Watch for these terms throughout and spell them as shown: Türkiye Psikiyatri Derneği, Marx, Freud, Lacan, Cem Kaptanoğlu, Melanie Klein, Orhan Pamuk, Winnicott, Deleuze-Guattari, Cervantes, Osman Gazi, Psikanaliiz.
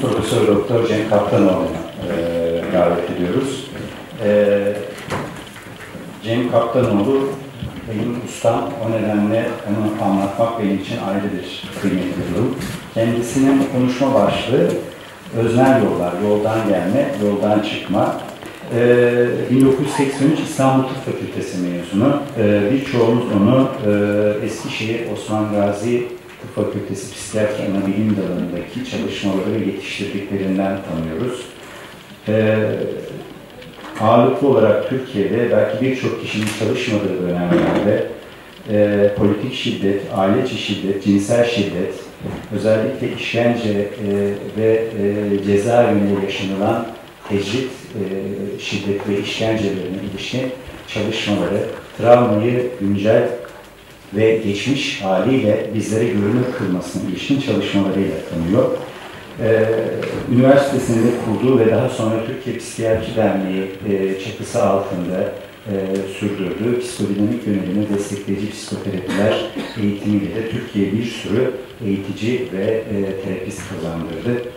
Profesör Doktor Cem Kaptanoğlu'na davet ediyoruz. Cem Kaptanoğlu benim ustam, o nedenle onu anlatmak benim için ayrı bir kıymetli durum. Kendisinin konuşma başlığı Öznel Yollar, Yoldan Gelme, Yoldan Çıkma. 1983 İstanbul Tıp Fakültesi mezunu. Birçoğumuz onu Eskişehir Osman Gazi Tıp Fakültesi Psikiyatri Anabilim Dalı'ndaki çalışmaları ve yetiştirdiklerinden tanıyoruz. Ağırlıklı olarak Türkiye'de belki birçok kişinin çalışmadığı dönemlerde politik şiddet, aile içi şiddet, cinsel şiddet, özellikle işkence ve cezaevinde yaşanılan tecrit, şiddet ve işkencelerine ilişkin çalışmaları, travmayı güncel ve geçmiş haliyle bizlere görünür kılmasına ilişkin çalışmalarıyla tanıyor. Üniversitesinde kurduğu ve daha sonra Türkiye Psikiyatri Derneği çatısı altında sürdürdüğü psikodinamik yönelimi destekleyici psikoterapiler eğitimiyle de Türkiye'ye bir sürü eğitici ve terapist kazandırdı.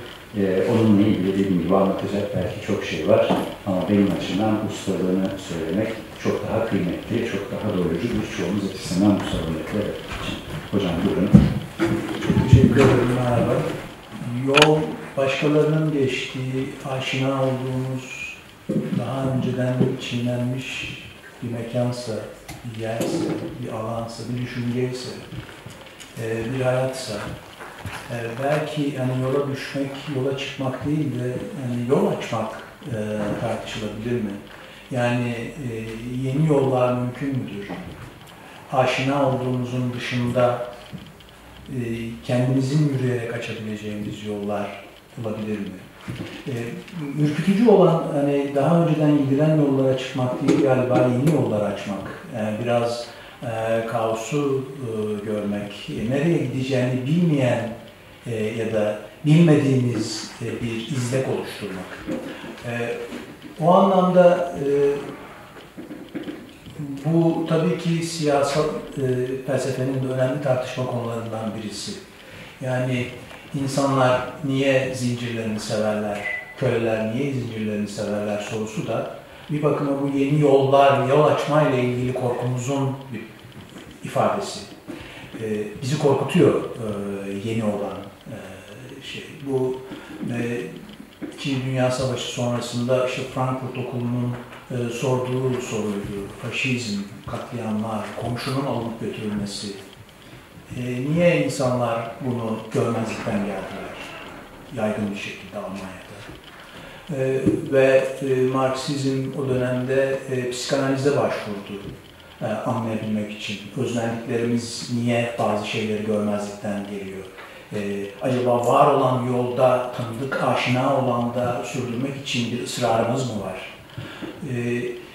Onunla ilgili dediğim gibi anlatacak belki çok şey var ama benim açımdan ustalığını söylemek çok daha kıymetli, çok daha doyurucu birçoğumuz açısından bu sorumluluklar için. Hocam buyurun. Çok teşekkür ederim. Merhaba. Yol, başkalarının geçtiği, aşina olduğumuz, daha önceden çiğnenmiş bir mekansa, bir yerse, bir alansa, bir düşünceyse, bir hayatsa, belki yani yola düşmek, yola çıkmak değil de yani yol açmak tartışılabilir mi? Yani yeni yollar mümkün müdür? Aşina olduğumuzun dışında kendimizin yürüyerek açabileceğimiz yollar olabilir mi? Ürkütücü olan, hani daha önceden gidilen yollara çıkmak değil galiba yeni yollar açmak. Yani biraz kaosu görmek, nereye gideceğini bilmeyen ya da bilmediğimiz bir izlek oluşturmak. O anlamda bu tabii ki siyasal felsefenin de önemli tartışma konularından birisi. Yani insanlar niye zincirlerini severler, köleler niye zincirlerini severler sorusu da bir bakıma bu yeni yollar, yol açmayla ilgili korkumuzun bir ifadesi. Bizi korkutuyor yeni olan şey. Bu İkinci Dünya Savaşı sonrasında işte Frankfurt Okulu'nun sorduğu soruydu. Faşizm, katliamlar, komşunun alınıp götürülmesi. Niye insanlar bunu görmezlikten geldiler? Yaygın bir şekilde Almanya'da. Ve Marksizm o dönemde psikanalize başvurdu anlayabilmek için. Öznelliklerimiz niye bazı şeyleri görmezlikten geliyor? Acaba var olan yolda, tanıdık, aşina olan da sürdürmek için bir ısrarımız mı var?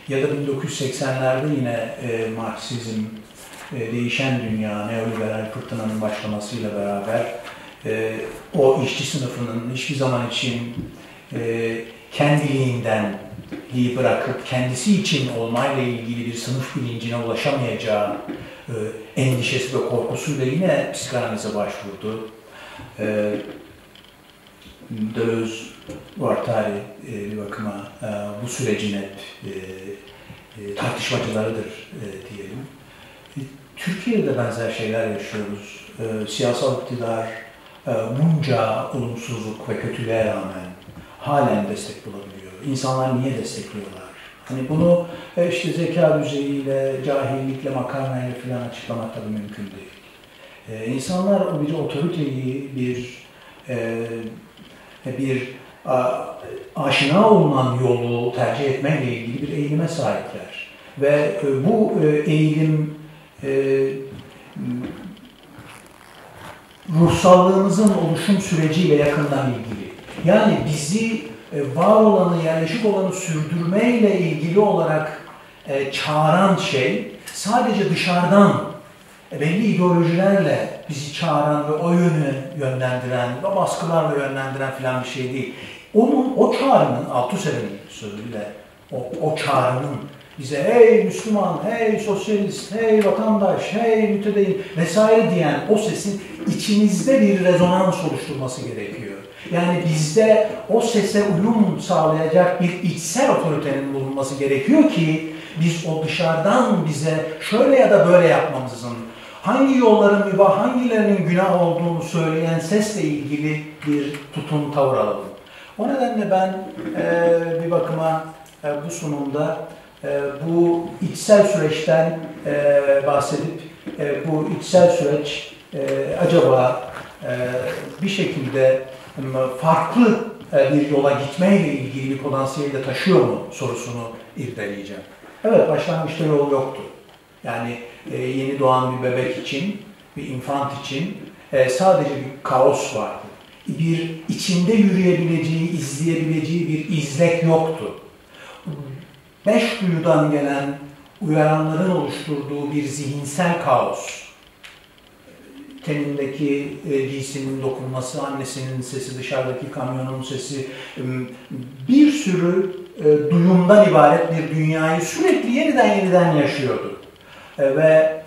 Ya da 1980'lerde yine Marksizm, değişen dünya, neoliberal fırtınanın başlamasıyla beraber o işçi sınıfının hiçbir zaman için kendiliğinden bırakıp kendisi için olmayla ilgili bir sınıf bilincine ulaşamayacağı endişesi ve korkusuyla yine psikanalize başvurdu. Deleuze-Guattari bir bakıma bu sürecin hep tartışmacılarıdır diyelim. Türkiye'de de benzer şeyler yaşıyoruz. Siyasal iktidar bunca olumsuzluk ve kötülüğe rağmen halen destek bulabiliyor. İnsanlar niye destekliyorlar? Hani bunu işte zeka düzeyiyle, cahillikle, makarnayla falan açıklamak tabii mümkün değil. İnsanlar bir otoriteyi, bir aşina olunan yolu tercih etmeyle ilgili bir eğilime sahipler. Ve bu eğilim ruhsallığımızın oluşum süreciyle yakından ilgili. Yani bizi var olanı, yerleşik olanı sürdürmeyle ilgili olarak çağıran şey sadece dışarıdan belli ideolojilerle bizi çağıran ve o yönü yönlendiren ve baskılarla yönlendiren filan bir şey değil. O çağrının, Althusser'in sözüyle, o çağrının bize hey Müslüman, hey sosyalist, hey vatandaş, hey mütedeyim vesaire diyen o sesin içimizde bir rezonans oluşturması gerekiyor. Yani bizde o sese uyum sağlayacak bir içsel otoritenin bulunması gerekiyor ki biz o dışarıdan bize şöyle ya da böyle yapmamızın, hangi yolların mübah, hangilerinin günah olduğunu söyleyen sesle ilgili bir tutum, tavır alalım. O nedenle ben bir bakıma bu sunumda bu içsel süreçten bahsedip bu içsel süreç acaba bir şekilde farklı bir yola gitmeyle ilgili bir potansiyeli de taşıyor mu sorusunu irdeleyeceğim. Evet, başlangıçta yol yoktu. Yani yeni doğan bir bebek için, bir infant için sadece bir kaos vardı. Bir içinde yürüyebileceği, izleyebileceği bir izlek yoktu. Beş duyudan gelen uyaranların oluşturduğu bir zihinsel kaos. Tenindeki giysinin dokunması, annesinin sesi, dışarıdaki kamyonun sesi, bir sürü duyumdan ibaret bir dünyayı sürekli yeniden yaşıyordu. Ve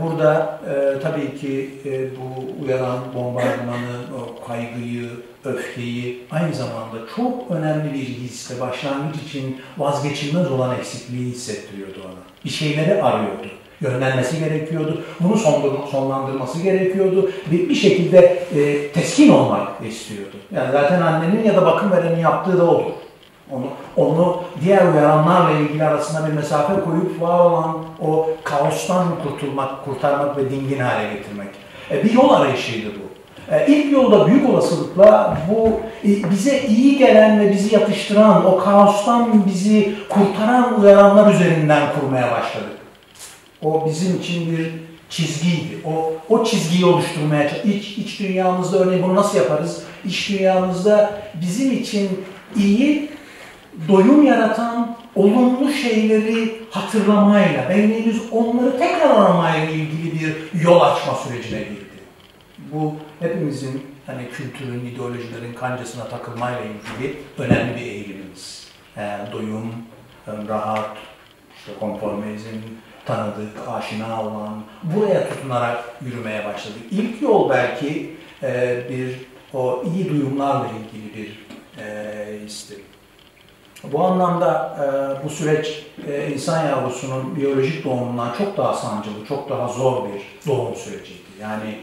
burada tabii ki bu uyaran bombardımanı, o kaygıyı, öfkeyi aynı zamanda çok önemli bir hisle, başlangıç için vazgeçilmez olan eksikliği hissettiriyordu ona. Bir şeyleri arıyordu. Yönlenmesi gerekiyordu, bunu sonlandırması gerekiyordu ve bir şekilde teskin olmak istiyordu. Yani zaten annenin ya da bakım verenin yaptığı da olur. Onu diğer uyaranlarla ilgili arasında bir mesafe koyup var olan o kaostan kurtarmak ve dingin hale getirmek. Bir yol arayışıydı bu. İlk yolda büyük olasılıkla bu bize iyi gelen ve bizi yatıştıran, o kaostan bizi kurtaran uyaranlar üzerinden kurmaya başladık. O bizim için bir çizgiydi. O çizgiyi oluşturmaya çalıştık. İç dünyamızda örneğin bunu nasıl yaparız? İç dünyamızda bizim için iyi, doyum yaratan olumlu şeyleri hatırlamayla, beynimiz onları tekrar aramayla ilgili bir yol açma sürecine girdi. Bu hepimizin hani kültürün, ideolojilerin kancasına takılmayla ilgili önemli bir eğilimimiz. Yani doyum, rahat, işte konformizm, tanıdık, aşina olan, buraya tutunarak yürümeye başladık. İlk yol belki bir o iyi duyumlarla ilgili bir histi. Bu anlamda bu süreç insan yavrusunun biyolojik doğumundan çok daha sancılı, çok daha zor bir doğum süreciydi. Yani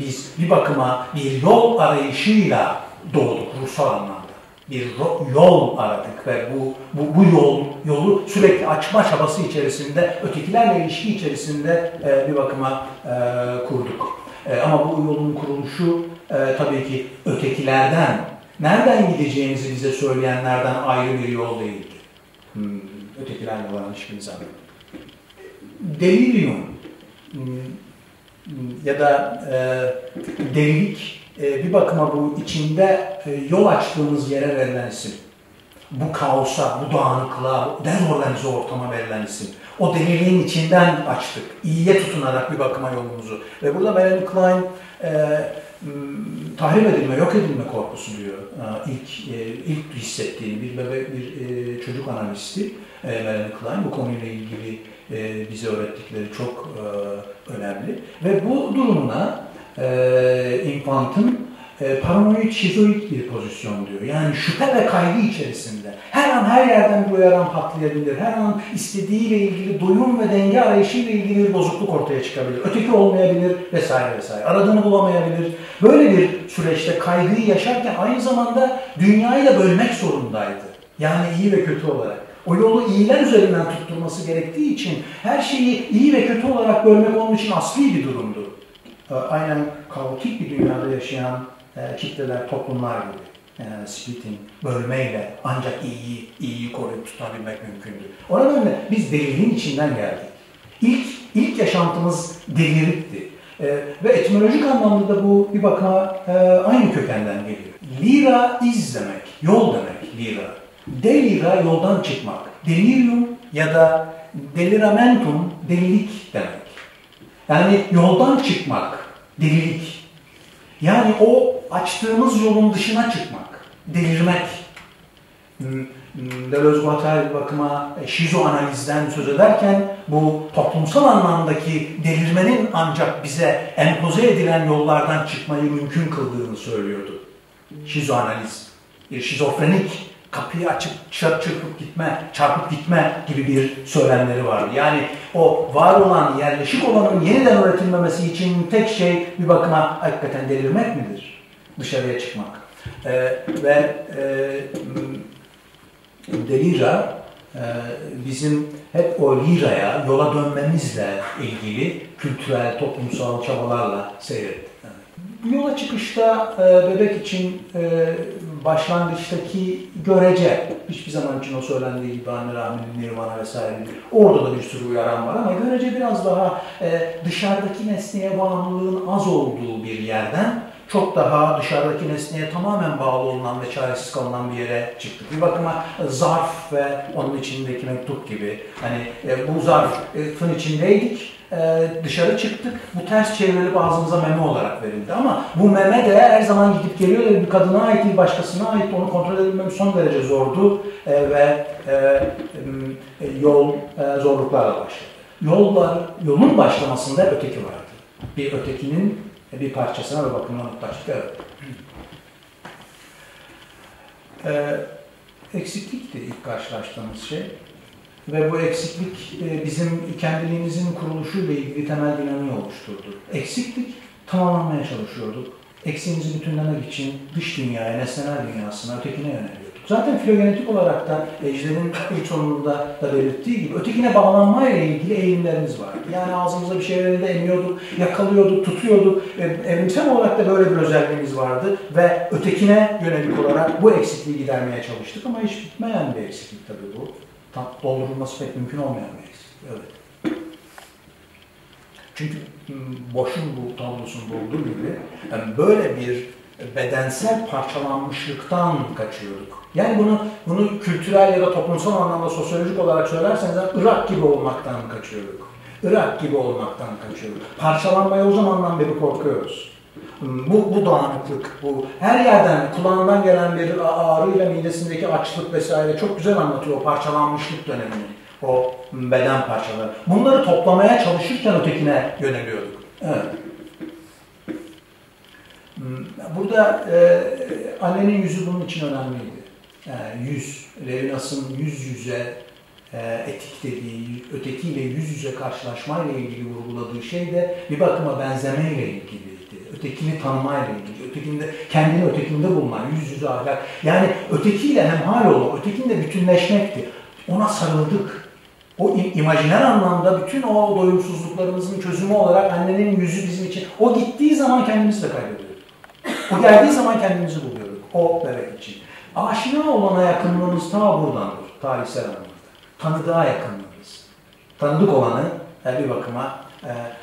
biz bir bakıma bir yol arayışıyla doğduk ruhsal anlamda. Bir yol aradık ve bu yolu sürekli açma çabası içerisinde, ötekilerle ilişki içerisinde bir bakıma kurduk. Ama bu yolun kuruluşu tabii ki ötekilerden, nereden gideceğimizi bize söyleyenlerden ayrı bir yol değildi. Ötekilerle olan ilişkimiz anladım. Delirium ya da delilik, bir bakıma bu içinde yol açtığımız yere verilen isim. Bu kaosa, bu dağınıklığa, dezorganize ortama verilen isim. O deliliğin içinden açtık. İyiye tutunarak bir bakıma yolumuzu. Ve burada Melanie Klein tahrip edilme, yok edilme korkusu diyor. İlk hissettiğini bir çocuk analisti Melanie Klein bu konuyla ilgili bize öğrettikleri çok önemli. Ve bu durumuna infantın paranoid şizoid bir pozisyon diyor. Yani şüphe ve kaygı içerisinde. Her an her yerden bir uyaran patlayabilir. Her an istediğiyle ilgili doyum ve denge arayışıyla ilgili bir bozukluk ortaya çıkabilir. Öteki olmayabilir vesaire vesaire. Aradığını bulamayabilir. Böyle bir süreçte kaygıyı yaşarken aynı zamanda dünyayı da bölmek zorundaydı. Yani iyi ve kötü olarak. O yolu iyiler üzerinden tutturması gerektiği için her şeyi iyi ve kötü olarak bölmek onun için asli bir durumdu. Aynen kaotik bir dünyada yaşayan kitleler, toplumlar gibi. Yani splitting, bölmeyle ancak iyiyi koruyup tutabilmek mümkündü. O nedenle biz deliliğin içinden geldik. İlk yaşantımız delirikti. Ve etimolojik anlamda da bu bir bakıma aynı kökenden geliyor. Lira iz demek, yol demek lira. Delira yoldan çıkmak. Delirium ya da deliramentum delilik demek. Yani yoldan çıkmak, delilik. Yani o açtığımız yolun dışına çıkmak, delirmek. Deleuze-Guattari bakıma şizoanalizden söz ederken bu toplumsal anlamdaki delirmenin ancak bize empoze edilen yollardan çıkmayı mümkün kıldığını söylüyordu. şizoanaliz, bir şizofrenik kapıyı açıp çarpıp gitme gibi bir söylemleri vardı. Yani o var olan, yerleşik olanın yeniden öğretilmemesi için tek şey bir bakıma hakikaten delirmek midir? Dışarıya çıkmak. Delira bizim hep o liraya, yola dönmemizle ilgili kültürel, toplumsal çabalarla seyretti. Yola çıkışta bebek için başlangıçtaki görece, hiçbir zaman için o söylendiği gibi rahmetin nirvana vesaire, orada da bir sürü uyaran var ama görece biraz daha dışarıdaki nesneye bağımlılığın az olduğu bir yerden çok daha dışarıdaki nesneye tamamen bağlı olunan ve çaresiz kalınan bir yere çıktık. Bir bakıma zarf ve onun içindeki mektup gibi. Hani bu zarfın içindeydik, dışarı çıktık. Bu ters çevrilip ağzımıza meme olarak verildi ama bu meme de her zaman gidip geliyor. Bir kadına ait değil, başkasına ait. Onu kontrol edilmem son derece zordu ve yol zorluklarla başladı. Yolun başlamasında öteki vardı. Bir ötekinin bir parçasına ve bakımına muhtaçlık. Evet. Eksiklikti ilk karşılaştığımız şey. Ve bu eksiklik bizim kendiliğimizin kuruluşuyla ilgili temel dinamiği oluşturdu. Eksiklik tamamlamaya çalışıyorduk. Eksiğimizi bütünlemek için dış dünyaya, nesnel dünyasına, ötekine yöneliyorduk. Zaten filogenetik olarak da Ejder'in ilk sonunda da belirttiği gibi ötekine bağlanmayla ilgili eğilimlerimiz vardı. Yani ağzımıza bir şeyleri de emiyorduk, yakalıyorduk, tutuyorduk. Evrimsel olarak da böyle bir özelliğimiz vardı ve ötekine yönelik olarak bu eksikliği gidermeye çalıştık ama hiç bitmeyen bir eksiklik tabii bu. Tam doldurulması pek mümkün olmayan bir eksiklik. Evet. Çünkü boşun bu tablosunun olduğu gibi yani böyle bir bedensel parçalanmışlıktan kaçıyorduk. Yani bunu kültürel ya da toplumsal anlamda sosyolojik olarak söylerseniz Irak gibi olmaktan kaçıyorduk. Parçalanmaya o zamandan beri korkuyoruz. Bu dağınıklık, bu her yerden, kulağından gelen bir ağrıyla midesindeki açlık vesaire çok güzel anlatıyor o parçalanmışlık dönemini. O beden parçaları. Bunları toplamaya çalışırken ötekine yöneliyorduk. Evet. Burada annenin yüzü bunun için önemliydi. Yani yüz, Levinas'ın yüz yüze etik dediği, ötekiyle yüz yüze karşılaşmayla ilgili vurguladığı şey de bir bakıma benzemeyle ilgiliydi. Ötekini tanımayla ilgili, kendini ötekinde bulman, yüz yüze ahlak. Yani ötekiyle hemhal olmak, ötekinde bütünleşmekti. Ona sarıldık. O imajiner anlamda bütün o doyumsuzluklarımızın çözümü olarak annenin yüzü bizim için. O gittiği zaman kendimizi de kaybediyorduk. O geldiği zaman kendimizi buluyorduk. O bebek için. Aşina olana yakınlığımız ta buradandır. Tarihsel anlamda. Tanıdığa yakınlığımız. Tanıdık olanı bir bakıma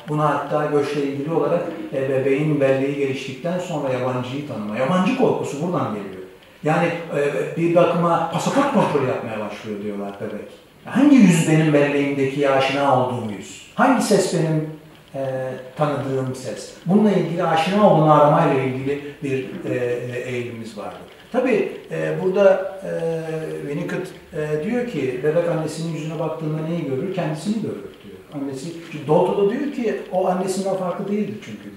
buna hatta göçle ilgili olarak bebeğin belleği geliştikten sonra yabancıyı tanıma. Yabancı korkusu buradan geliyor. Yani bir bakıma pasaport kontrolü yapmaya başlıyor diyorlar bebek. Hangi yüz benim belleğimdeki aşina olduğum yüz? Hangi ses benim tanıdığım ses? Bununla ilgili aşina olduğunu aramayla ilgili bir eğilimimiz vardı. Tabii burada Winnicott diyor ki bebek annesinin yüzüne baktığında neyi görür? Kendisini görür diyor. Annesi, Dolto'da diyor ki o annesinden farklı değildir çünkü diyor.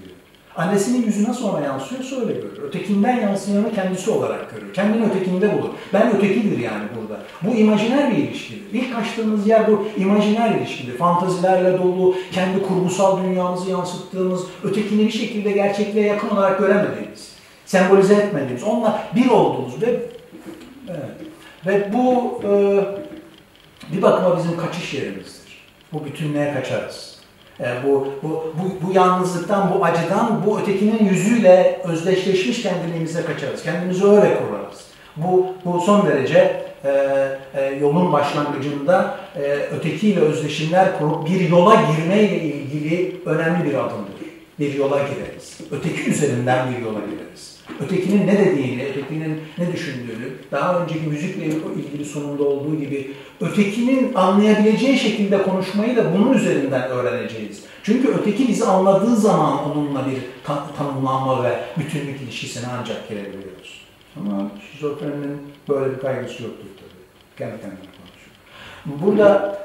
Annesinin yüzü nasıl ona yansıyorsa öyle görür. Ötekinden yansıyanı kendisi olarak görür. Kendini ötekinde bulur. Ben ötekidir yani burada. Bu imajiner bir ilişkidir. İlk açtığımız yer bu imajiner ilişkidir. Fantazilerle dolu, kendi kurgusal dünyamızı yansıttığımız, ötekini bir şekilde gerçekliğe yakın olarak göremediğimiz, sembolize etmediğimiz, onunla bir olduğumuz ve bu bir bakıma bizim kaçış yerimizdir. Bu bütünlüğe kaçarız. Bu yalnızlıktan, bu acıdan, bu ötekinin yüzüyle özdeşleşmiş kendiliğimize kaçarız. Kendimizi öyle kurarız. Bu son derece yolun başlangıcında ötekiyle özdeşimler kurup bir yola girmeyle ilgili önemli bir adımdır. Bir yola gireriz. Öteki üzerinden bir yola gireriz. Ötekinin ne dediğini, ötekinin ne düşündüğünü, daha önceki müzikle ilgili sunumda olduğu gibi ötekinin anlayabileceği şekilde konuşmayı da bunun üzerinden öğreneceğiz. Çünkü öteki bizi anladığı zaman onunla bir tanımlanma ve bütünlük ilişkisine ancak girebiliyoruz. Ama şizofrenin böyle bir kaygısı yoktur tabii. Kendi kendine konuşuyor. Burada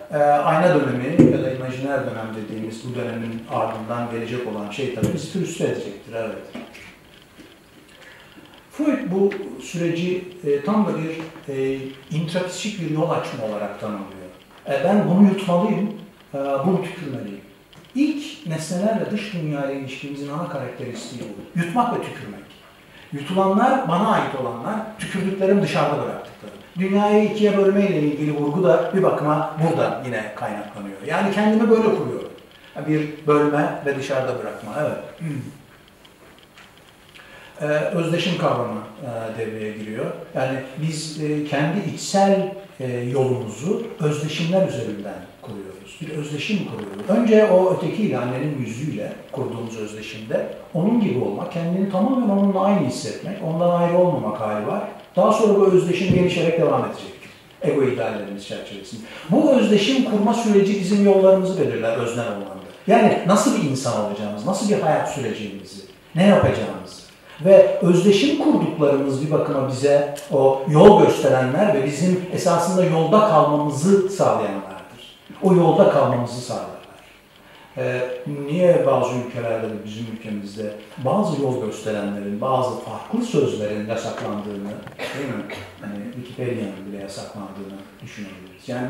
ayna dönemi ya da imajiner dönem dediğimiz bu dönemin ardından gelecek olan şey tabii bizi türüste edecektir. Evet. Freud bu süreci tam da bir intrapsikik bir yol açma olarak tanımlıyor. Ben bunu yutmalıyım, bunu tükürmeliyim. İlk nesnelerle dış dünyayla ilişkimizin ana karakteristiği bu. Yutmak ve tükürmek. Yutulanlar bana ait olanlar, tükürdüklerim dışarıda bıraktıklarım. Dünyayı ikiye bölmeyle ilgili vurgu da bir bakıma buradan yine kaynaklanıyor. Yani kendimi böyle kuruyorum. Bir bölme ve dışarıda bırakma. Evet. Özdeşim kavramı devreye giriyor. Yani biz kendi içsel yolumuzu özdeşimler üzerinden kuruyoruz. Bir özdeşim kuruyoruz. Önce o ötekiyle, annenin yüzüyle kurduğumuz özdeşimde onun gibi olmak, kendini tamamen onunla aynı hissetmek, ondan ayrı olmamak hali var. Daha sonra bu özdeşim gelişerek devam edecek. Ego ideallerimiz çerçevesinde. Bu özdeşim kurma süreci bizim yollarımızı belirler öznel anlamda. Yani nasıl bir insan olacağımız, nasıl bir hayat süreceğimizi, ne yapacağımızı. Ve özdeşim kurduklarımız bir bakıma bize o yol gösterenler ve bizim esasında yolda kalmamızı sağlayanlardır. O yolda kalmamızı sağlarlar. Niye bazı ülkelerde de bizim ülkemizde bazı yol gösterenlerin, bazı farklı sözlerin yasaklandığını, değil mi? Hani Wikipedia'nın bile yasaklandığını düşünebiliriz. Yani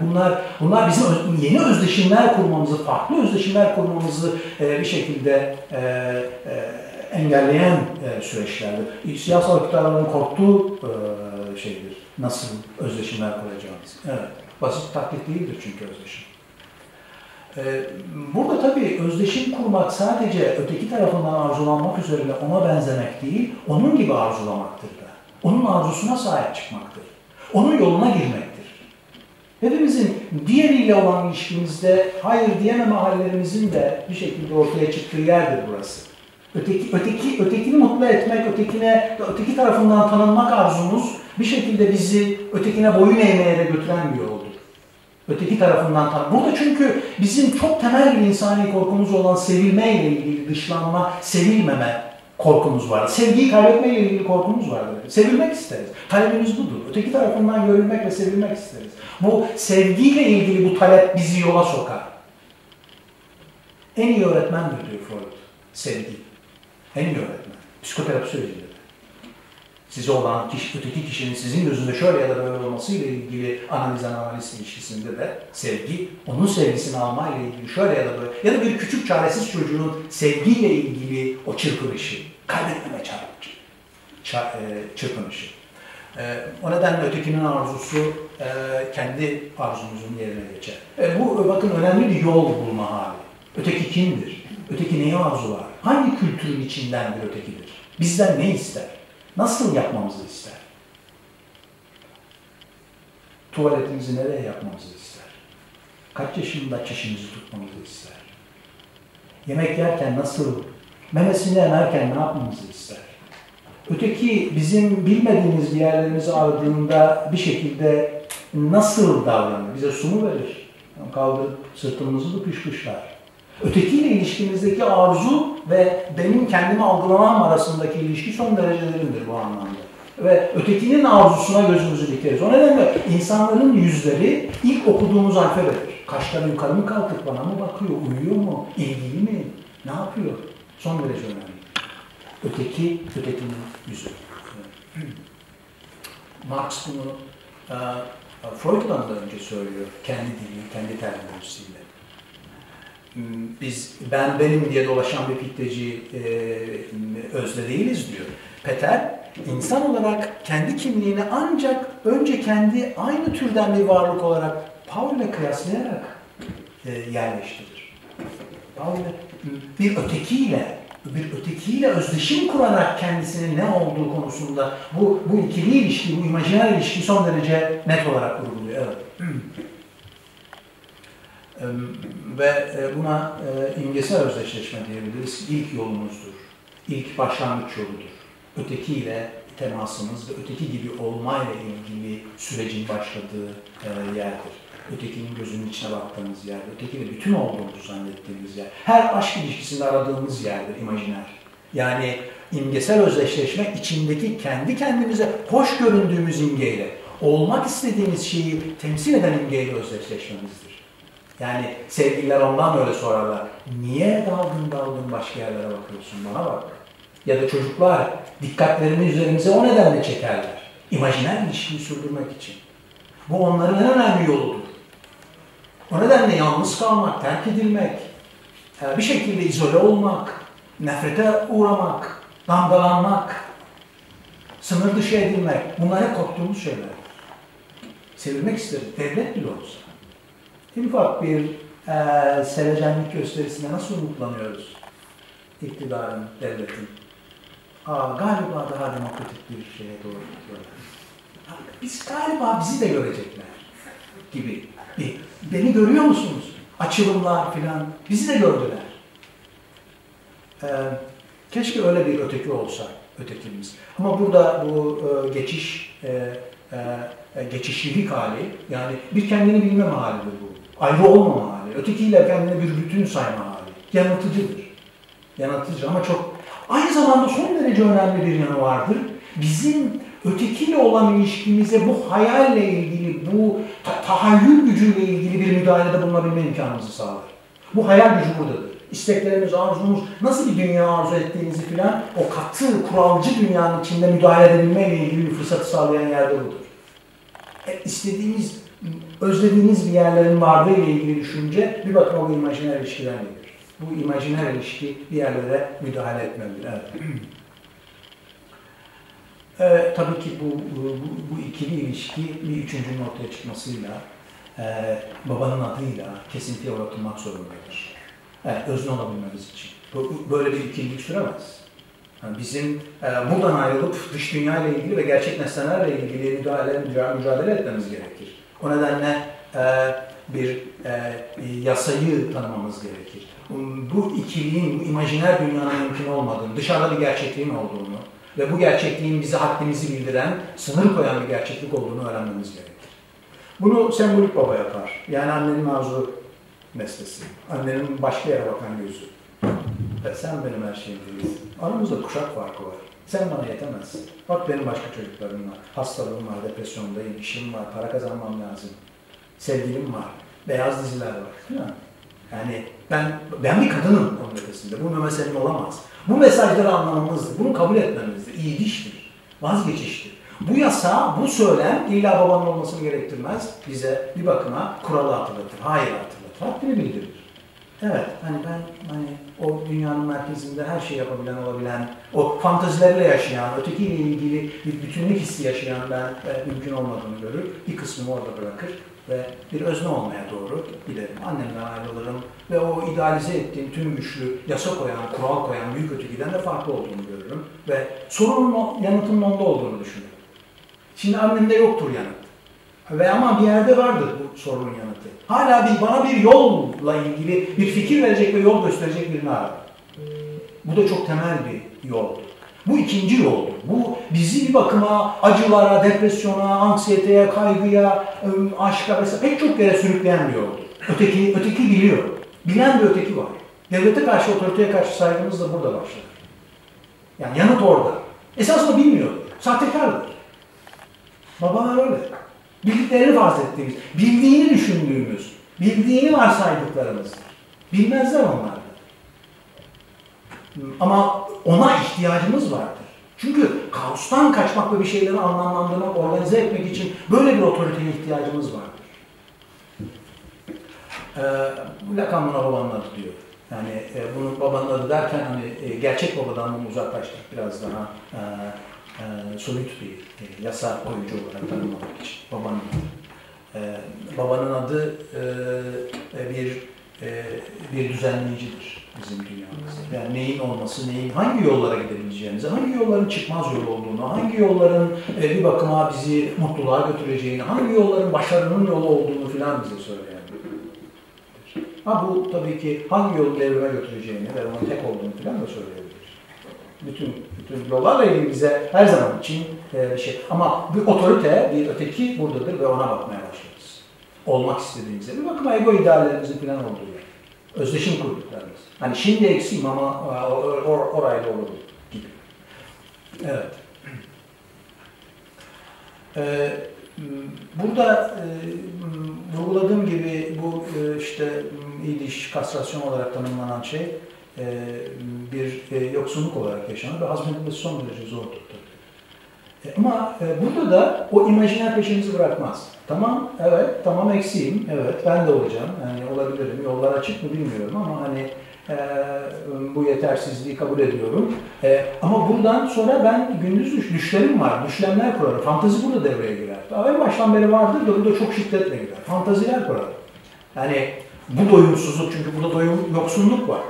bunlar bizim yeni özdeşimler kurmamızı, farklı özdeşimler kurmamızı bir şekilde engelleyen süreçlerdir. Siyasal iktidarların korktuğu şeydir. Nasıl özdeşimler kuracağımız. Evet. Basit taklit değildir çünkü özdeşim. Burada tabii özdeşim kurmak sadece öteki tarafından arzulanmak üzerine ona benzemek değil, onun gibi arzulamaktır da. Onun arzusuna sahip çıkmaktır. Onun yoluna girmektir. Hepimizin diğeriyle olan ilişkimizde hayır diyememe hallerimizin de bir şekilde ortaya çıktığı yerdir burası. Ötekini mutlu etmek, öteki tarafından tanınmak arzumuz bir şekilde bizi ötekine boyun eğmeye de götüren bir yoldur. Öteki tarafından burada çünkü bizim çok temel bir insani korkumuz olan sevilmeyle ilgili dışlanma, sevilmeme korkumuz vardır. Sevgiyi kaybetmeyle ilgili korkumuz vardır. Sevilmek isteriz. Talebimiz budur. Öteki tarafından görülmek ve sevilmek isteriz. Bu sevgiyle ilgili bu talep bizi yola sokar. En iyi öğretmendir diyor Freud. Sevgi. En iyi öğretmen. Psikoterapi sürecidir. Size olan kişi, öteki kişinin sizin gözünde şöyle ya da böyle olmasıyla ilgili analiz ilişkisinde de sevgi, onun sevgisini almayla ilgili şöyle ya da böyle ya da bir küçük çaresiz çocuğun sevgiyle ilgili o çırpınışı, kaybetmeme çırpınışı. O nedenle ötekinin arzusu kendi arzumuzun yerine geçer. Bu bakın önemli bir yol bulma hali. Öteki kimdir? Öteki neyi arzular? Hangi kültürün içinden bir ötekidir? Bizden ne ister? Nasıl yapmamızı ister? Tuvaletimizi nereye yapmamızı ister? Kaç yaşında çişimizi tutmamızı ister? Yemek yerken nasıl, memesini emerken ne yapmamızı ister? Öteki bizim bilmediğimiz bir yerlerimizi aradığında bir şekilde nasıl davranır? Bize su mu verir? Kaldırıp sırtımızı da pışpışlar. Ötekiyle ilişkimizdeki arzu ve benim kendimi algılamam arasındaki ilişki son derecelerindir bu anlamda. Ve ötekinin arzusuna gözümüzü dikeriz. O nedenle insanların yüzleri ilk okuduğumuz alfabedir. Kaşları yukarı mı kalkıp bana mı bakıyor, uyuyor mu, ilgili mi, ne yapıyor? Son derece önemli. Öteki, ötekinin yüzü. Marx bunu Freud'dan da önce söylüyor. Kendi dili, kendi terminolojisiyle. Biz benim diye dolaşan bir fikteci özle değiliz diyor. Peter, insan olarak kendi kimliğini ancak önce kendi aynı türden bir varlık olarak Paul'le kıyaslayarak yerleştirir. Paul bir ötekiyle özdeşim kurarak kendisinin ne olduğu konusunda bu ikili ilişki, bu imajiner ilişki son derece net olarak vurguluyor. Evet. Ve buna imgesel özdeşleşme diyebiliriz. İlk yolumuzdur. İlk başlangıç yoludur. Ötekiyle temasımız ve öteki gibi olmayla ilgili sürecin başladığı yerdir. Ötekinin gözünün içine baktığımız yerdir. Ötekiyle bütün olduğumuzu zannettiğimiz yer. Her aşk ilişkisinde aradığımız yerdir, imajiner. Yani imgesel özdeşleşme içindeki kendi kendimize hoş göründüğümüz imgeyle, olmak istediğimiz şeyi temsil eden imgeyle özdeşleşmemizdir. Yani sevgililer ondan böyle sorarlar. Niye dalgın dalgın başka yerlere bakıyorsun? Bana bak. ya da çocuklar dikkatlerini üzerimize o nedenle çekerler. İmajiner ilişkiyi sürdürmek için. Bu onların en önemli yoludur. O nedenle yalnız kalmak, terk edilmek, bir şekilde izole olmak, nefrete uğramak, damgalanmak, sınır dışı edilmek, bunlar hep korktuğumuz şeyler. Sevilmek isteriz, devlet bile olsa. En ufak bir sevecenlik gösterisinde nasıl umutlanıyoruz? İktidarın, devletin. Galiba daha demokratik bir şeye doğru gidiyorlar. Biz galiba bizi de görecekler gibi. Beni görüyor musunuz? Açılımlar filan. Bizi de gördüler. Keşke öyle bir öteki olsa ötekimiz. Ama burada bu geçişlilik hali, yani bir kendini bilmeme halidir bu. Ayrı olmama hali. Ötekiyle kendini bir bütün sayma hali. Yanıltıcıdır. Yanıltıcı ama çok... Aynı zamanda son derece önemli bir yanı vardır. Bizim ötekiyle olan ilişkimize bu hayalle ilgili, bu tahayyül gücüyle ilgili bir müdahalede bulunabilme imkanımızı sağlar. Bu hayal gücü buradadır. İsteklerimiz, arzumuz, nasıl bir dünya arzu ettiğinizi filan o katı, kuralcı dünyanın içinde müdahale edebilmeyle ilgili bir fırsatı sağlayan yerde budur. İstediğimiz, özlediğiniz bir yerlerin varlığıyla ilgili düşünce bir bakıma bu imajiner ilişkiden gelir. Bu imajiner ilişki bir yerlere müdahale etmelidir. Evet. Tabii ki bu ikili ilişki bir üçüncünün ortaya çıkmasıyla, babanın adıyla kesintiye uğratılmak zorundadır. Evet, özne olabilmemiz için. Böyle bir ikililik süremez. Yani bizim buradan ayrılıp dış dünyayla ilgili ve gerçek nesnelerle ilgili mücadele etmemiz gerekir. O nedenle bir yasayı tanımamız gerekir. Bu ikiliğin, bu imajiner dünyanın mümkün olmadığını, dışarıda bir gerçekliğin olduğunu ve bu gerçekliğin bize haddimizi bildiren, sınır koyan bir gerçeklik olduğunu öğrenmemiz gerekir. Bunu sembolik baba yapar. Yani annenin arzu meselesi. Annenin başka yere bakan yüzü. Ve sen benim her şeyim değilsin. Aramızda kuşak farkı var. Sen bana yetemezsin. Bak benim başka çocuklarım var. Hastalığım var, depresyondayım, işim var, para kazanmam lazım. Sevgilim var, beyaz diziler var. Yani ben bir kadınım onun ötesinde. Bu meselem olamaz. Bu mesajları anlamamızdır. Bunu kabul etmemizdir. İyiliştir. Vazgeçiştir. Bu yasa, bu söylem illa babanın olmasını gerektirmez. Bize bir bakıma kuralı hatırlatır. Hayır hatırlatır. Haddini bildirir. Evet, hani ben o dünyanın merkezinde her şeyi yapabilen, olabilen, o fantazilerle yaşayan, ötekiyle ilgili bir bütünlük hissi yaşayan ben mümkün olmadığını görür. Bir kısmını orada bırakır ve bir özne olmaya doğru giderim. Annemden ayrılırım ve o idealize ettiğim tüm güçlü, yasa koyan, kural koyan, büyük ötekiden de farklı olduğunu görürüm. Ve sorunun yanıtının onda olduğunu düşünürüm. Şimdi annemde yoktur yanıt. Ve ama bir yerde vardır bu sorunun yanıtı. Hala bana bir yolla ilgili bir fikir verecek ve yol gösterecek birini arar. Bu da çok temel bir yoldur. Bu ikinci yoldur. Bu bizi bir bakıma acılara, depresyona, anksiyeteye, kaygıya, aşka vesaire pek çok yere sürükleyen bir yoldur. Öteki biliyor. Bilen bir öteki var. Devlete karşı, otoriteye karşı saygımız da burada başlar. Yani yanıt orada. Esasında bilmiyordur. Sahtekardır. Babalar öyle. Bildiklerini farz ettiğimiz, bildiğini düşündüğümüz, bildiğini varsaydıklarımızdır. Bilmezler onlar. Ama ona ihtiyacımız vardır. Çünkü kaostan kaçmak ve bir şeyleri anlamlandırmak, organize etmek için böyle bir otoriteye ihtiyacımız vardır. Lacan buna babanın adı diyor. Yani bunu babanın adı derken gerçek babadan uzaklaştık biraz daha soyut bir yasa koyucu olarak tanımlamak için babanın adı. Babanın adı bir düzenleyicidir bizim dünyamızda. Yani neyin olması, neyin hangi yollara gidebileceğimizi, hangi yolların çıkmaz yolu olduğunu, hangi yolların bir bakıma bizi mutluluğa götüreceğini, hangi yolların başarının yolu olduğunu filan bize söyleyen. Bu tabii ki hangi yolu devrime götüreceğini ve onun tek olduğunu filan da söyleyebilir. Bütün yollarla ilgili bize her zaman için bir şey. Ama bir otorite, bir öteki buradadır ve ona bakmaya başlarız. Olmak istediğimize bir bakıma ego ideallerimizin filan olduğu yer. Özdeşim kurduklarımız. Hani şimdi eksiyim ama orayla olur gibi. Evet. Burada vurguladığım gibi bu işte iyiliş, kastrasyon olarak tanımlanan şey bir yoksunluk olarak yaşanır ve hazmetmesi son derece zordur. Ama burada da o imajiner peşimizi bırakmaz. Tamam, evet, tamam eksiyim, evet ben de olacağım, yani olabilirim, yollar açık mı bilmiyorum ama hani bu yetersizliği kabul ediyorum. Ama bundan sonra ben gündüz düşlerim var, düşlemler kurarım. Fantezi burada devreye girer. Daha en baştan beri vardır da bu da çok şiddetle girer. Fanteziler kurarım. Yani bu doyumsuzluk, çünkü burada doyum, yoksunluk var.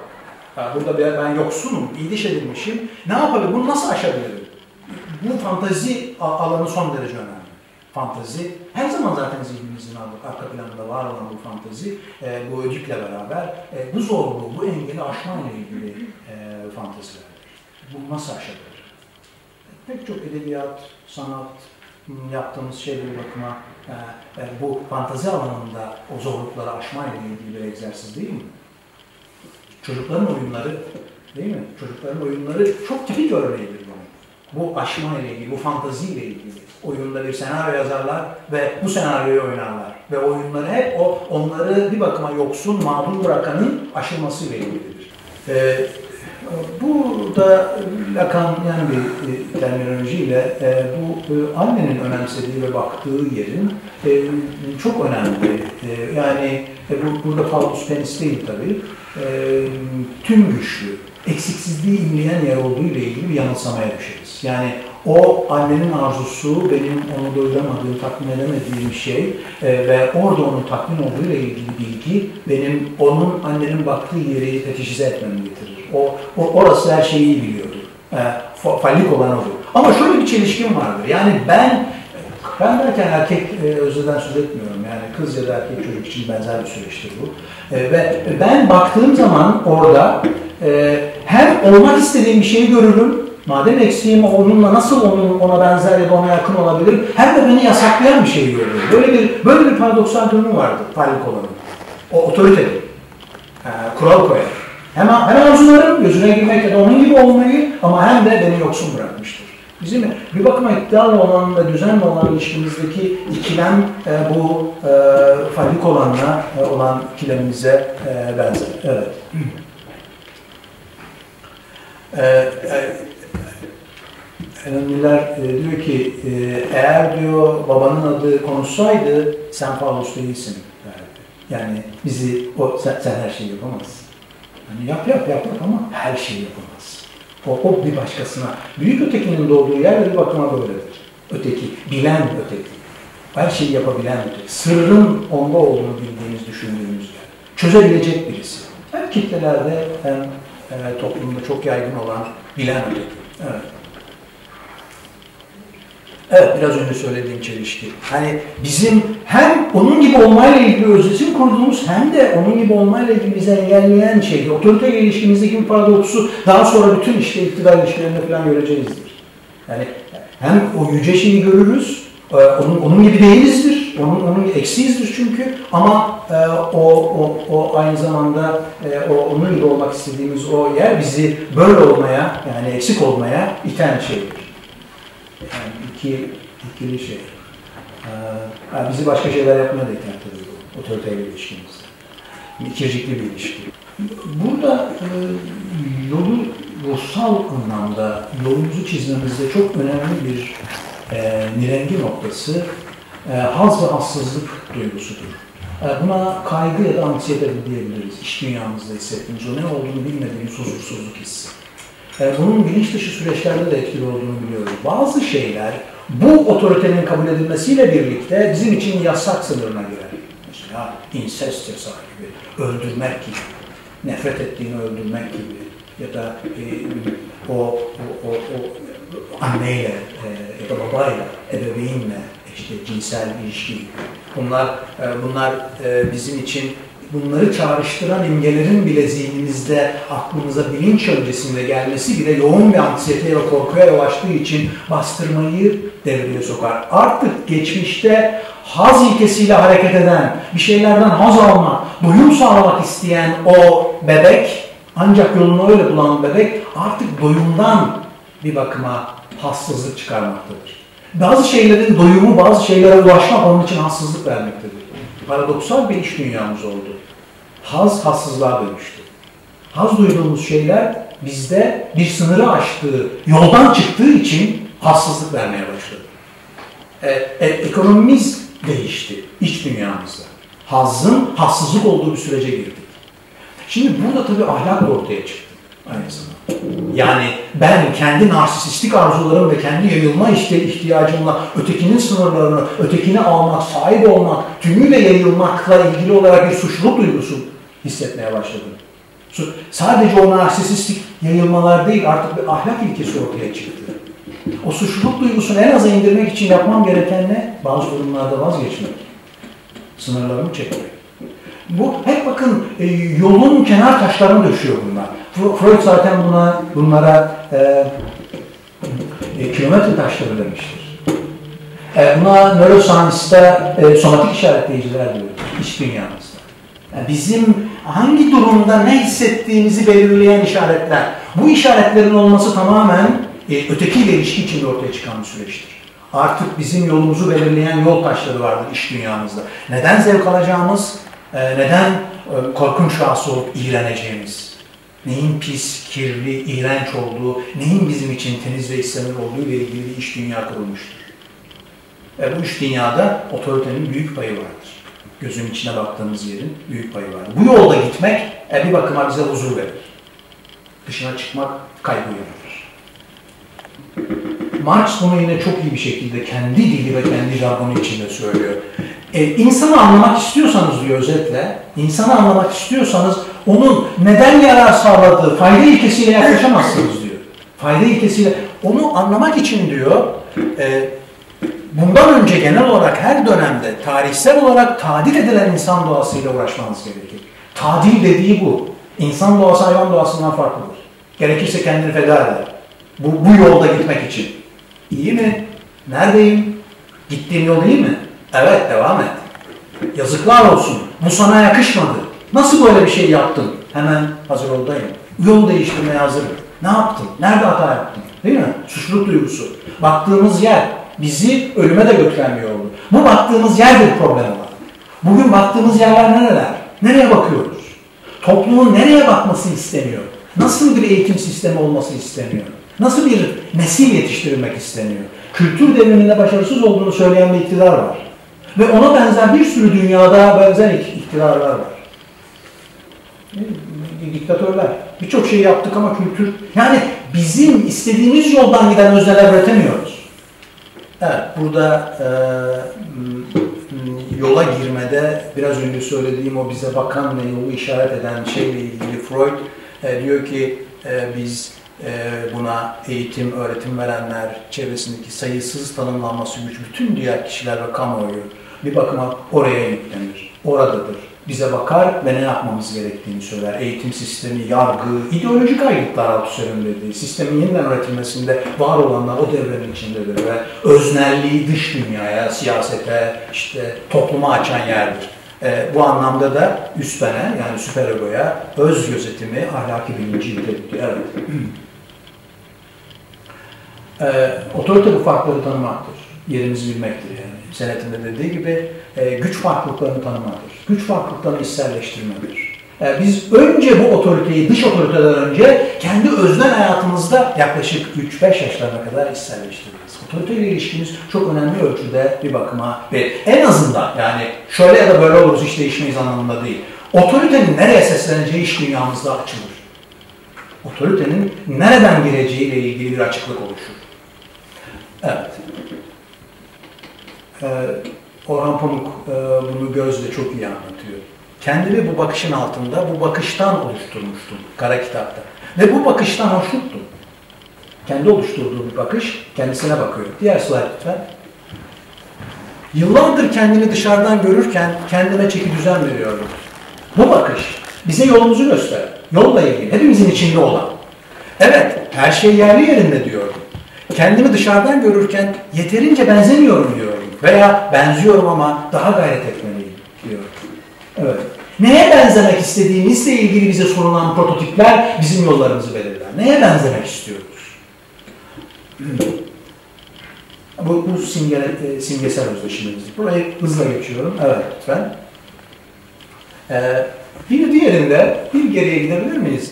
Yani burada ben yoksunum, iyiliş edilmişim. Ne yapabilirim, bunu nasıl aşabilirim? Bu fantezi alanı son derece önemli. Fantezi, her zaman zaten zihnimizin arka planında var olan bu fantezi, bu ödükle beraber bu zorluğu, bu engeli aşmayla ilgili fantezilerdir. Bu nasıl aşabilir? Pek çok edebiyat, sanat, yaptığımız şeyleri bakıma bu fantezi alanında o zorlukları aşmayla ilgili bir egzersiz değil mi? Çocukların oyunları, değil mi? Çocukların oyunları çok tipik örneğidir. Bu aşma ile ilgili, bu fantazi ile ilgili. Oyunda bir senaryo yazarlar ve bu senaryoyu oynarlar. Ve oyunları hep onları bir bakıma yoksun, mağdur bırakanın aşılması ile ilgilidir. Burada Lacan yani bir terminolojiyle bu annenin önemsediği ve baktığı yerin çok önemli. Yani burada fallus penis değil tabii. Tüm güçlü, eksiksizliği imleyen yer olduğu ile ilgili bir yanılsamaya düşeriz. Yani o annenin arzusu, benim onu doyuramadığım, tatmin edemediğim şey ve orada onun tatmin olduğu ile ilgili bilgi benim onun annenin baktığı yeri fetişize etmemi getirir. Orası her şeyi biliyordu. Fallik olan odur. Ama şöyle bir çelişkim vardır. Yani ben derken erkek özelden söz etmiyorum. Yani kız ya da erkek çocuk için benzer bir süreçtir bu. Ve ben baktığım zaman orada hem olmak istediğim bir şeyi görürüm, madem eksiğim onunla nasıl ona benzer ya da ona yakın olabilir, hem de beni yasaklayan bir şeyi görürüm. Böyle bir paradoksal durumu vardı Fallik olanın. O otoritedir. Kural koyar. Hem arzularım gözüne girmek ya da onun gibi olmayı ama hem de beni yoksun bırakmıştır. Bizim bir bakıma iddialı olan ve düzenli olan ilişkimizdeki ikilem bu Fallik olanla olan ikilemimize benzer. Evet. Önemliler diyor ki eğer diyor babanın adı konuşsaydı sen Paulus değilsin derdi. Yani bizi sen her şeyi yapamazsın. Yani yap ama her şeyi yapamaz. O bir başkasına. Büyük ötekinin doğduğu yer bir bakıma böyledir. Öteki, bilen öteki. Her şeyi yapabilen öteki. Sırrın onda olduğunu bildiğimiz, düşündüğümüz yer. Çözebilecek birisi. Hem kitlelerde hem toplumda çok yaygın olan bilen öteki. Evet. Evet, biraz önce söylediğim çelişki. Hani bizim hem onun gibi olmayla ilgili özdeşim kurduğumuz hem de onun gibi olmayla ilgili bizi engelleyen şey, otoriteyle ilişkimizdeki bir paradoksu daha sonra bütün işte iktidar ilişkilerinde falan göreceyizdir. Yani hem o yüce şeyi görürüz, onun gibi değilizdir, onun eksiyizdir çünkü ama o aynı zamanda onun gibi olmak istediğimiz o yer bizi böyle olmaya, yani eksik olmaya iten şeydir. Yani ikili şey. Bizi başka şeyler yapmaya da ihtiyaç ediyor. Otoriteyle ilişkimizde. İkircikli bir ilişki. Burada yolu ruhsal anlamda yolumuzu çizmemizde çok önemli bir nirengi noktası haz ve hassızlık duygusudur. Buna kaygı ya da anksiyete diyebiliriz. İş dünyamızda hissettiğimiz o ne olduğunu bilmediğimiz huzursuzluk hissi. Bunun bilinç dışı süreçlerde de etkili olduğunu biliyoruz. Bazı şeyler bu otoritenin kabul edilmesiyle birlikte bizim için yasak sınırına girer. Mesela insest yasağı gibi, öldürmek gibi, nefret ettiğini öldürmek gibi ya da o anneyle ya da babayla, ebeveynle işte cinsel ilişki gibi. Bunlar bizim için bunları çağrıştıran imgelerin bile zihnimizde, aklımıza bilinç öncesinde gelmesi bile yoğun bir anksiyete ve korkuya yol açtığı için bastırmayı devreye sokar. Artık geçmişte haz ilkesiyle hareket eden, bir şeylerden haz almak, doyum sağlamak isteyen o bebek, ancak yolunu öyle bulan bebek artık doyumdan bir bakıma hassızlık çıkarmaktadır. Bazı şeylerin doyumu, bazı şeylere ulaşmak onun için hassızlık vermektedir. Paradoksal bir iş dünyamız oldu. Haz hassızlığa dönüştü. haz duyduğumuz şeyler bizde bir sınırı aştığı, yoldan çıktığı için hassızlık vermeye başladı. Ekonomimiz değişti iç dünyamızda. Hazın hassızlık olduğu bir sürece girdik. Şimdi burada tabii ahlak da ortaya çıktı aynı zamanda. Yani ben kendi narsistik arzularım ve kendi yayılma ihtiyacımla ötekinin sınırlarını, ötekini almak, sahip olmak, tümüyle yayılmakla ilgili olarak bir suçluluk duygusu hissetmeye başladım. Sadece o narsistik yayılmalar değil, artık bir ahlak ilkesi ortaya çıktı. O suçluluk duygusunu en aza indirmek için yapmam gereken ne? Bazı durumlarda vazgeçmek, sınırlarımı çekmek. Bu hep bakın yolun kenar taşlarına düşüyor bunlar. Freud zaten bunlara kilometre taşları demiştir. Buna nörosanista somatik işaretleyiciler diyoruz iç dünyamızda. Yani bizim hangi durumda ne hissettiğimizi belirleyen işaretler. Bu işaretlerin olması tamamen ötekiyle ilişki içinde ortaya çıkan bir süreçtir. Artık bizim yolumuzu belirleyen yol taşları vardır iç dünyamızda. Neden zevk alacağımız, neden korkunç şahsı olup iğreneceğimiz, neyin pis, kirli, iğrenç olduğu, neyin bizim için temiz ve istenir olduğu ile ilgili bir iç dünya kurulmuştur. Bu iç dünyada otoritenin büyük payı vardır. Gözün içine baktığımız yerin büyük payı vardır. Bu yolda gitmek bir bakıma bize huzur verir. Dışına çıkmak kaygı yaratır. Marx bunu yine çok iyi bir şekilde kendi dili ve kendi jargonu içinde söylüyor. İnsanı anlamak istiyorsanız diyor özetle, insanı anlamak istiyorsanız onun neden yarar sağladığı fayda ilkesiyle yaklaşamazsınız diyor. Fayda ilkesiyle, onu anlamak için diyor, bundan önce genel olarak her dönemde tarihsel olarak tadil edilen insan doğasıyla uğraşmanız gerekir. Tadil dediği bu. İnsan doğası hayvan doğasından farklıdır. Gerekirse kendini feda eder. Bu yolda gitmek için. İyi mi? Neredeyim? Gittiğim yol iyi mi? Evet, devam et. Yazıklar olsun. Bu sana yakışmadı. Nasıl böyle bir şey yaptın? Hemen hazır oldayım. Yol değiştirmeye hazırım. Ne yaptın? Nerede hata yaptın? Değil mi? Suçluluk duygusu. Baktığımız yer bizi ölüme de götüren bir yoldu. Bu baktığımız yer bir problem var. Bugün baktığımız yerler nereler? Nereye bakıyoruz? Toplumun nereye bakması isteniyor? Nasıl bir eğitim sistemi olması isteniyor? Nasıl bir nesil yetiştirilmek isteniyor? Kültür devriminde başarısız olduğunu söyleyen bir iktidar var. Ve ona benzer bir sürü dünyada benzer iktidarlar var. Diktatörler. Birçok şey yaptık ama kültür... Yani bizim istediğimiz yoldan giden özneler üretemiyoruz. Evet, burada yola girmede biraz önce söylediğim o bize bakan ve yolu işaret eden şeyle ilgili Freud diyor ki biz buna eğitim, öğretim verenler, çevresindeki sayısız tanımlanması güç bütün diğer kişiler ve kamuoyu bir bakıma oraya yüklenir, oradadır. Bize bakar ve ne yapmamız gerektiğini söyler. Eğitim sistemi, yargı, ideolojik aygıtlar altı söylediği, sistemin yeniden üretilmesinde var olanlar o devrenin içindedir ve öznelliği dış dünyaya, siyasete, işte topluma açan yerdir. Bu anlamda da üstbene, yani süperegoya, öz gözetimi, ahlaki bilinci dedi. Evet. Otorite bu farkları tanımaktır. Yerimizi bilmektir yani. Senetinde dediği gibi güç farklılıklarını tanımaktır. Güç farklılıklarını içselleştirmedir. Biz önce bu otoriteyi, dış otoriteden önce kendi öznel hayatımızda yaklaşık 3-5 yaşlarına kadar içselleştiririz. Otoriteyle ilişkimiz çok önemli ölçüde bir bakıma ve en azından yani şöyle ya da böyle oluruz hiç değişmeyiz anlamında değil. Otoritenin nereye sesleneceği iş dünyamızda açılır. Otoritenin nereden gireceğiyle ilgili bir açıklık oluşur. Evet. Orhan Pamuk bunu gözle çok iyi anlatıyor. Kendini bu bakışın altında, bu bakıştan oluşturmuştum Kara Kitap'ta. Ve bu bakıştan hoşnuttum. Kendi oluşturduğu bir bakış, kendisine bakıyor. Diğer slide lütfen. Yıllardır kendini dışarıdan görürken kendime çeki düzen veriyorum. Bu bakış bize yolumuzu gösterir. Yolla ilgili, hepimizin içinde olan. Evet, her şey yerli yerinde diyorum. Kendimi dışarıdan görürken yeterince benzemiyorum diyorum. Veya benziyorum ama daha gayret etmeliyim diyorum. Evet. Neye benzemek istediğimizle ilgili bize sorulan prototipler bizim yollarımızı belirler. Neye benzemek istiyoruz? Bu simgesel özdeşimimizdir. Burayı hızla geçiyorum. Evet lütfen. Bir diğerinde bir geriye gidebilir miyiz?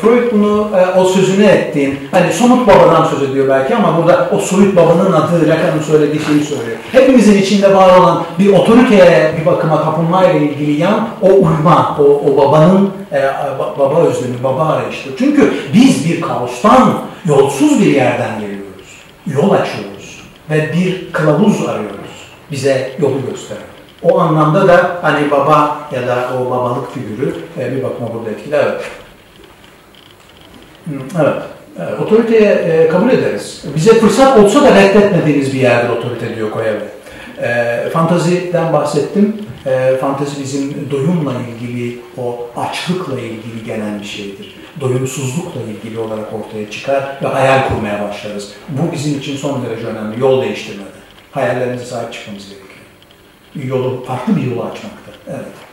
Freud bunu o sözünü ettiğim, hani somut babadan söz ediyor belki ama burada o soyut babanın adı, Lacan'ın söylediği şeyi söylüyor. Hepimizin içinde var olan bir otoriteye bir bakıma tapınmayla ilgili yan o uyma, o babanın baba özlemi, baba arayıştır. Çünkü biz bir kaostan, yolsuz bir yerden geliyoruz. Yol açıyoruz ve bir kılavuz arıyoruz. Bize yolu gösteren. O anlamda da hani baba ya da o babalık figürü bir bakıma burada etkili. Evet. Evet, otoriteye kabul ederiz. Bize fırsat olsa da reddetmediğimiz bir yerdir otorite diyor Koyave. Fantaziden bahsettim. Fantazi bizim doyumla ilgili, o açlıkla ilgili gelen bir şeydir. Doyumsuzlukla ilgili olarak ortaya çıkar ve hayal kurmaya başlarız. Bu bizim için son derece önemli. Yol değiştirmede. Hayallerimize sahip çıkmamız gerekiyor. Yolu, farklı bir yolu açmaktır. Evet.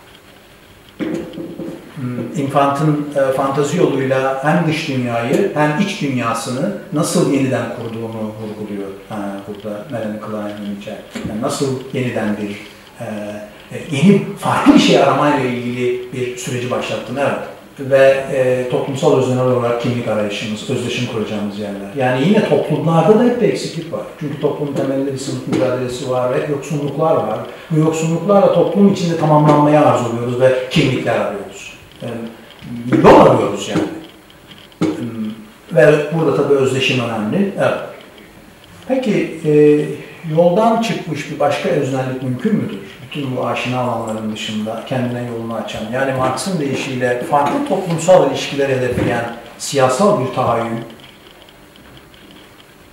İnfantın fantazi yoluyla hem dış dünyayı hem iç dünyasını nasıl yeniden kurduğunu vurguluyor burada Melanie Klein'in içer. Yani nasıl yeniden bir yeni farklı bir şey aramayla ilgili bir süreci başlattığını, evet. Ve toplumsal öznel olarak kimlik arayışımız, özdeşim kuracağımız yerler. Yani yine toplumlarda da hep bir eksiklik var. Çünkü toplum temelinde bir sınıf mücadelesi var ve yoksunluklar var. Bu yoksunluklarla toplum içinde tamamlanmaya arzuluyoruz ve kimlikler arıyoruz. Yol arıyoruz yani. Ve burada tabii özdeşim önemli. Evet. Peki yoldan çıkmış bir başka öznellik mümkün müdür? Bütün bu aşina alanların dışında kendine yolunu açan, yani Marx'ın deyişiyle farklı toplumsal ilişkiler hedefleyen siyasal bir tahayyül.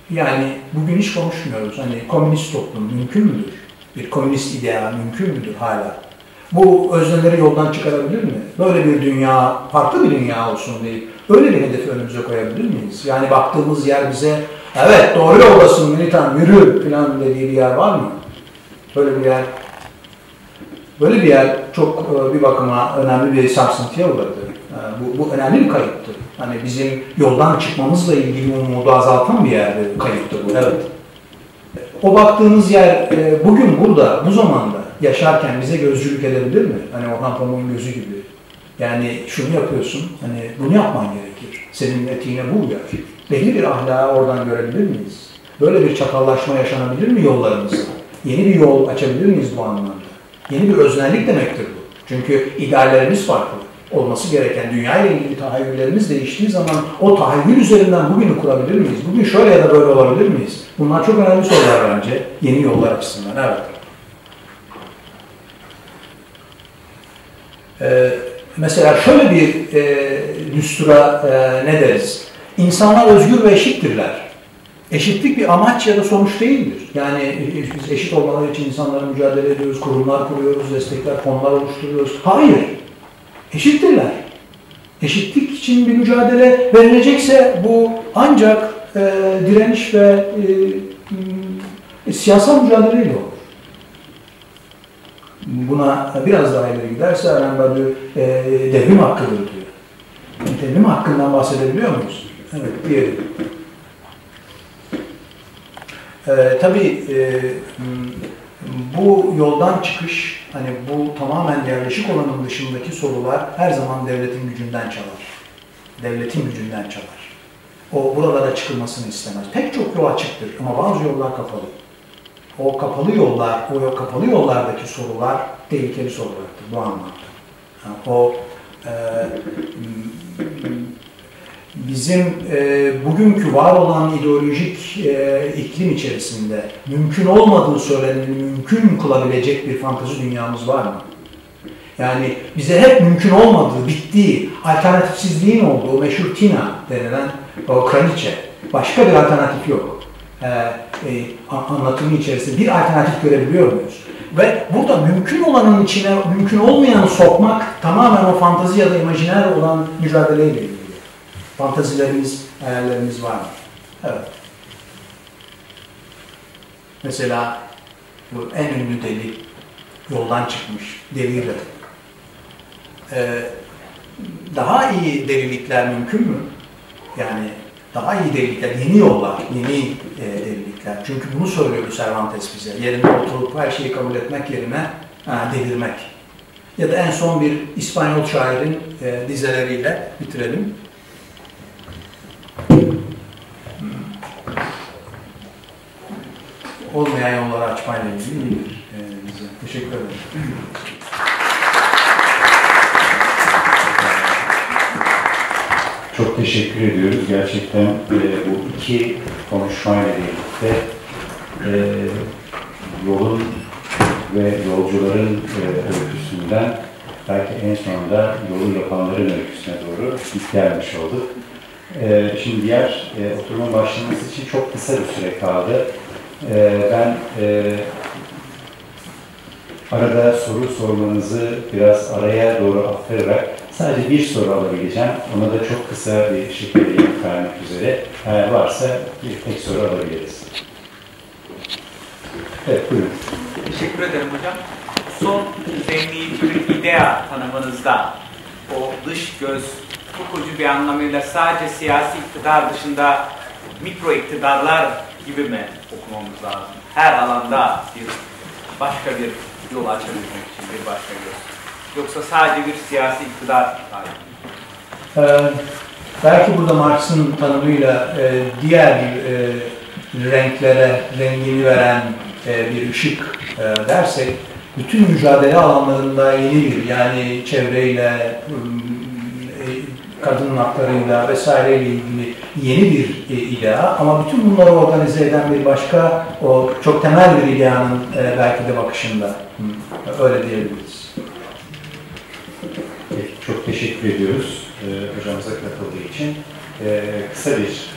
Yani bugün hiç konuşmuyoruz. Hani komünist toplum mümkün müdür? Bir komünist ideal mümkün müdür hala? Bu özneleri yoldan çıkarabilir mi? Böyle bir dünya, farklı bir dünya olsun deyip öyle bir hedefi önümüze koyabilir miyiz? Yani baktığımız yer bize, evet doğru yoldasın militan, yürü falan dediği bir yer var mı? Böyle bir yer, böyle bir yer çok bir bakıma önemli bir sarsıntıya uğradı. Bu önemli bir kayıptı. Hani bizim yoldan çıkmamızla ilgili umudu azaltan bir yerdi, kayıptı bu. Evet. O baktığımız yer bugün burada, bu zamanda yaşarken bize gözcülük edebilir mi? Hani Orhan Pamuk'un gözü gibi. Yani şunu yapıyorsun, hani bunu yapman gerekir. Senin etiğine bu uyar. Belli bir ahlakı oradan görebilir miyiz? Böyle bir çakallaşma yaşanabilir mi yollarımızda? Yeni bir yol açabilir miyiz bu anlamda? Yeni bir öznellik demektir bu. Çünkü ideallerimiz farklı. Olması gereken dünyayla ilgili tahayyüllerimiz değiştiği zaman o tahayyül üzerinden bugünü kurabilir miyiz? Bugün şöyle ya da böyle olabilir miyiz? Bunlar çok önemli sorular bence. Yeni yollar açısından, evet. Mesela şöyle bir düstura ne deriz? İnsanlar özgür ve eşittirler. Eşitlik bir amaç ya da sonuç değildir. Yani biz eşit olmaları için insanlara mücadele ediyoruz, kurumlar kuruyoruz, destekler, fonlar oluşturuyoruz. Hayır. Eşittirler. Eşitlik için bir mücadele verilecekse bu ancak direniş ve siyasal mücadeleyle olur. Buna biraz daha ileri giderse herhangi bir devrim hakkıdır diyor. Devrim hakkından bahsedebiliyor muyuz? Evet, diyelim. Tabii bu yoldan çıkış, hani bu tamamen yerleşik olanın dışındaki sorular her zaman devletin gücünden çalar. Devletin gücünden çalar. O buralara çıkılmasını istemez. Pek çok yol açıktır ama bazı yollar kapalı. O kapalı yollar, o kapalı yollardaki sorular tehlikeli sorulaktır bu anlamda. Yani o bizim bugünkü var olan ideolojik iklim içerisinde mümkün olmadığı söylenen, mümkün kılabilecek bir fantezi dünyamız var mı? Yani bize hep mümkün olmadığı, bittiği, alternatifsizliğin olduğu meşhur Tina denilen o kraliçe, başka bir alternatif yok. Anlatımı içerisinde bir alternatif görebiliyor muyuz? Ve burada mümkün olanın içine mümkün olmayanı sokmak tamamen o fantazi ya da imajiner olan mücadeleyle ilgili. Fantazilerimiz, hayallerimiz var mı? Evet. Mesela bu en ünlü deli, yoldan çıkmış deliyle. Daha iyi delilikler mümkün mü? Yani daha iyi delilikler, yeni yollar, yeni delilikler. Çünkü bunu söylüyor Cervantes bize. Yerine oturup her şeyi kabul etmek yerine delirmek. ya da en son bir İspanyol şairin dizeleriyle bitirelim. Olmayan yolları açmayla ilgili iyidir. Teşekkür ederim. Çok teşekkür ediyoruz. Gerçekten bu iki konuşmayla birlikte yolun ve yolcuların öyküsünden belki en sonunda yolu yapanların öyküsüne doğru gelmiş olduk. Şimdi diğer oturumun başlaması için çok kısa bir süre kaldı. Ben arada soru sormanızı biraz araya doğru aktararak sadece bir soru alabileceğim. Ona da çok kısa bir şekilde yanıt vermek üzere. Eğer varsa bir tek soru alabiliriz. Evet, buyurun. Teşekkür ederim hocam. Son zenni bir idea tanımınızda o dış göz hukucu bir anlamıyla sadece siyasi iktidar dışında mikro iktidarlar gibi mi okumamız lazım? Her alanda bir başka bir yol açabilmek için bir başka yol. Yoksa sadece bir siyasi iktidar tarzı. Belki burada Marx'ın tanımıyla diğer bir renklere rengini veren bir ışık dersek, bütün mücadele alanlarında yeni bir, yani çevreyle, kadın haklarıyla vesaireyle ilgili yeni bir idea, ama bütün bunları organize eden bir başka, o çok temel bir ideanın belki de bakışında. Öyle diyebiliriz. Çok teşekkür ediyoruz hocamıza katıldığı için. Kısa bir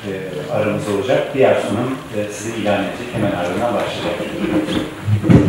aramız olacak. Diğer sunum sizi ilan edecek. Hemen aramdan başlayacak.